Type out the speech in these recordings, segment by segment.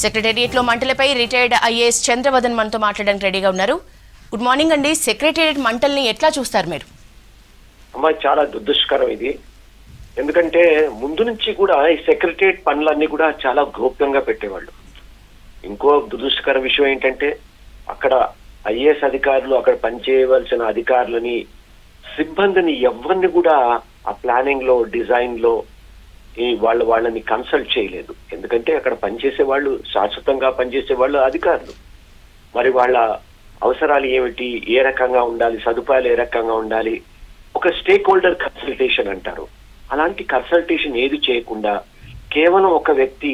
Secretariat lo mantalapay retired IAS Chandravadan manto maatladaniki ready ga unnaru. Good morning andi. Secretariat mantalni etla chustaru meeru? Amma chaala dushkaram idi. Endukante mundu nunchi kuda ee secretariat panlanni kuda chaala gopyanga pettevallu. Inko dushkara vishayam entante akkada IAS adhikarulu akkada pancheyavalsina adhikarulani sibbandini evvarni kuda aa planning lo design lo వాళ్ళని consult చేయలేదు ఎందుకంటే అక్కడ పని చేసే వాళ్ళు శాశ్వతంగా పని చేసే వాళ్ళు అధికారులు మరి వాళ్ళ అవసరాలు ఏమిటి ఏ రకంగా ఉండాలి సదుపాయాలు ఏ రకంగా ఉండాలి ఒక స్టేక్ హోల్డర్ కన్సల్టేషన్ అంటారు అలాంటి కన్సల్టేషన్ ఏది చేయకుండా కేవలం ఒక వ్యక్తి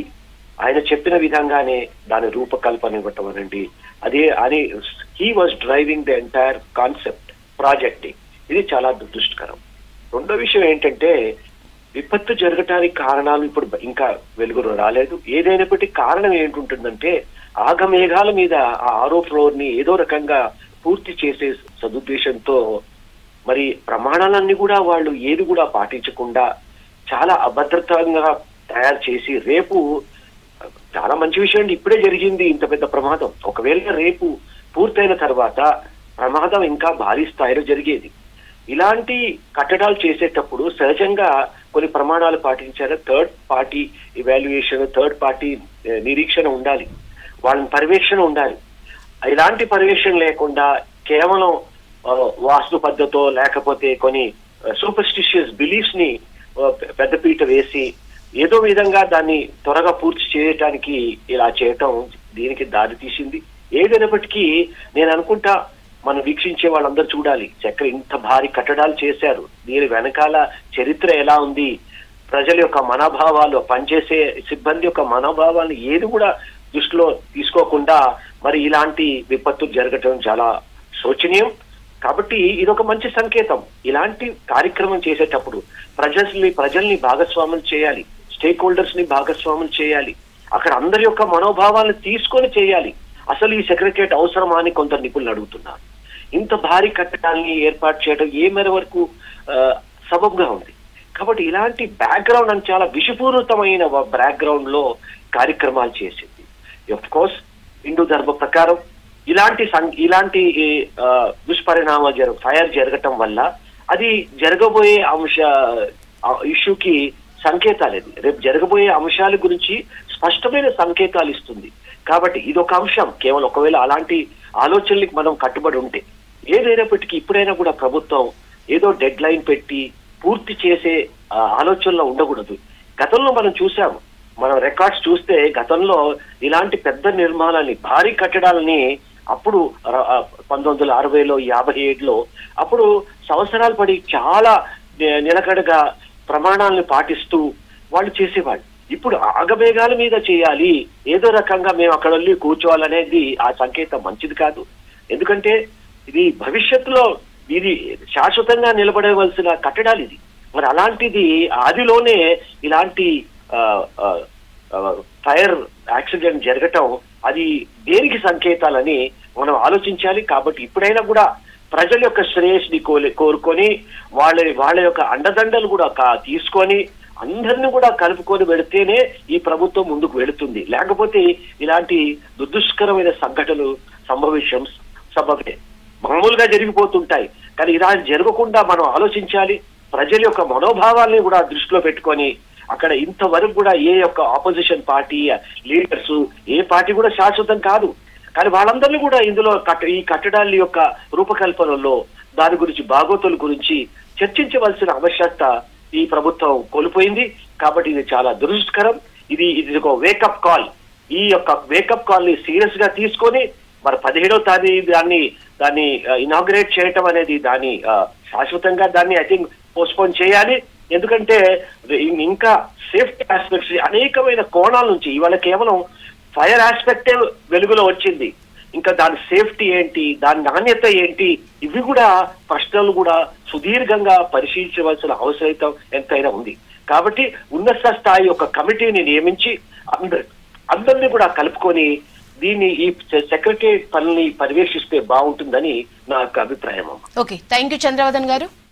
ఆయన చెప్పిన విధంగానే దాని రూపకల్పన ఇవ్వటమనండి అదే అని he was driving the entire concept project ఇది చాలా దురదృష్టకరం రెండో విషయం ఏంటంటే విపత్తు జరగడానికి కారణాలు ఇప్పుడు ఇంకా వెలుగులో రాలేదు ఏదైనప్పటి కారణం ఏంటుంటుందంటే ఆగమేఘాల మీద ఆ ఆరో ఫ్లోర్ ని ఏదో రకంగా పూర్తి చేసే సదుద్దేశంతో మరి ప్రమాణాలన్నీ కూడా వాళ్ళు ఏది కూడా పాటించకుండా చాలా అభద్రతంగా తయారు చేసి రేపు చాలా మంచి విషయం ఇప్పుడే జరిగింది ఇంత పెద్ద ప్రమాదం ఒకవేళ రేపు పూర్తయిన తర్వాత ప్రమాదం ఇంకా భారీ స్థాయిలో జరిగేది ఇలాంటి కట్టడాలు చేసేటప్పుడు సహజంగా కొన్ని ప్రమాణాలు పాటించాలి third party evaluation third party నిరీక్షణ ఉండాలి వాళ్ళ పర్యవేక్షణ ఉండాలి ఇలాంటి పర్యవేక్షణ లేకుండా కేవలం వాస్తు పద్ధతో లేకపోతే కొన్ని సూపర్స్టిషియస్ బిలీఫ్స్ ని పెద్దపీట వేసి ఏదో విధంగా దాన్ని త్వరగా పూర్తి చేయడానికి ఇలా చేయటం దీనికి దారి తీసింది ఏదైనప్పటికీ నేను అనుకుంటా మనం వీక్షించే వాళ్ళందరూ చూడాలి చక్ర ఇంత భారీ కట్టడాలు చేశారు దీని వెనకాల చరిత్ర ఎలా ఉంది ప్రజల యొక్క మనోభావాలు పనిచేసే సిబ్బంది యొక్క మనోభావాలను ఏది కూడా దృష్టిలో తీసుకోకుండా మరి ఇలాంటి విపత్తులు జరగడం చాలా శోచనీయం కాబట్టి ఇది ఒక మంచి సంకేతం ఇలాంటి కార్యక్రమం చేసేటప్పుడు ప్రజల్ని భాగస్వాములు చేయాలి స్టేక్ హోల్డర్స్ ని భాగస్వాములు చేయాలి అక్కడ అందరి యొక్క మనోభావాలను తీసుకొని చేయాలి అసలు ఈ సెక్రటేట్ అవసరమా అని కొంత నిపుణులు అడుగుతున్నారు ఇంత భారీ కట్టడాన్ని ఏర్పాటు చేయడం ఏ మేర వరకు సబబుగా ఉంది కాబట్టి ఇలాంటి బ్యాక్గ్రౌండ్ అని చాలా విషపూరితమైన బ్యాక్గ్రౌండ్ లో కార్యక్రమాలు చేసింది ఆఫ్ కోర్స్ హిందూ ధర్మ ప్రకారం ఇలాంటి దుష్పరిణామాలు ఫైర్ జరగటం వల్ల అది జరగబోయే ఇష్యూకి సంకేతాలు ఇది రేపు జరగబోయే అంశాల గురించి స్పష్టమైన సంకేతాలు ఇస్తుంది కాబట్టి ఇదొక అంశం కేవలం ఒకవేళ అలాంటి ఆలోచనలకు మనం కట్టుబడి ఉంటే ఏదైనప్పటికీ ఇప్పుడైనా కూడా ప్రభుత్వం ఏదో డెడ్ లైన్ పెట్టి పూర్తి చేసే ఆలోచనలో ఉండకూడదు గతంలో మనం చూసాము మనం రికార్డ్స్ చూస్తే గతంలో ఇలాంటి పెద్ద నిర్మాణాలని భారీ కట్టడాలని అప్పుడు 1960లో 57లో అప్పుడు సంవత్సరాలు పడి చాలా నిలకడగా ప్రమాణాలను పాటిస్తూ వాళ్ళు చేసేవాళ్ళు ఇప్పుడు ఆగమేఘాల మీద చేయాలి ఏదో రకంగా మేము అక్కడ వెళ్ళి కూర్చోవాలనేది ఆ సంకేతం మంచిది కాదు ఎందుకంటే ఇది భవిష్యత్తులో ఇది శాశ్వతంగా నిలబడవలసిన కట్టడాలు ఇది మరి అలాంటిది ఆదిలోనే ఇలాంటి ఫైర్ యాక్సిడెంట్ జరగటం అది దేనికి సంకేతాలని మనం ఆలోచించాలి కాబట్టి ఇప్పుడైనా కూడా ప్రజల యొక్క శ్రేయస్సుని కోరుకొని వాళ్ళ యొక్క అండదండలు కూడా తీసుకొని అందరిని కూడా కలుపుకొని వెళితేనే ఈ ప్రభుత్వం ముందుకు వెళుతుంది లేకపోతే ఇలాంటి దుర్దుష్కరమైన సంఘటనలు సంభవే మామూలుగా జరిగిపోతుంటాయి కానీ ఇలా జరగకుండా మనం ఆలోచించాలి ప్రజల యొక్క మనోభావాల్ని కూడా దృష్టిలో పెట్టుకొని అక్కడ ఇంతవరకు కూడా ఏ యొక్క ఆపోజిషన్ పార్టీ లీడర్స్ ఏ పార్టీ కూడా శాశ్వతం కాదు కానీ వాళ్ళందరినీ కూడా ఇందులో ఈ కట్టడాల యొక్క రూపకల్పనలో దాని గురించి బాగోతుల గురించి చర్చించవలసిన ఆవశ్యకత ఈ ప్రభుత్వం కోల్పోయింది కాబట్టి ఇది చాలా దురదృష్టకరం ఇది ఒక వేకప్ కాల్ ఈ యొక్క వేకప్ కాల్ ని సీరియస్ గా తీసుకొని మరి 17వ తారీఖు దాన్ని ఇనాగ్రేట్ చేయటం అనేది దాన్ని శాశ్వతంగా దాన్ని ఐ థింక్ పోస్ట్పోన్ చేయాలి ఎందుకంటే ఇంకా సేఫ్టీ ఆస్పెక్ట్స్ అనేకమైన కోణాల నుంచి ఇవాళ కేవలం ఫైర్ ఆస్పెక్టే వెలుగులో వచ్చింది ఇంకా దాని సేఫ్టీ ఏంటి దాని నాణ్యత ఏంటి ఇవి కూడా ప్రశ్నలు కూడా సుదీర్ఘంగా పరిశీలించవలసిన అవసరం ఎంతైనా ఉంది కాబట్టి ఉన్నత స్థాయి యొక్క కమిటీని నియమించి అందరినీ కూడా కలుపుకొని దీన్ని ఈ సెక్రటరీ పనిని పర్యవేక్షిస్తే బాగుంటుందని నా యొక్క అభిప్రాయం. ఓకే, థాంక్యూ చంద్రవదన్ గారు.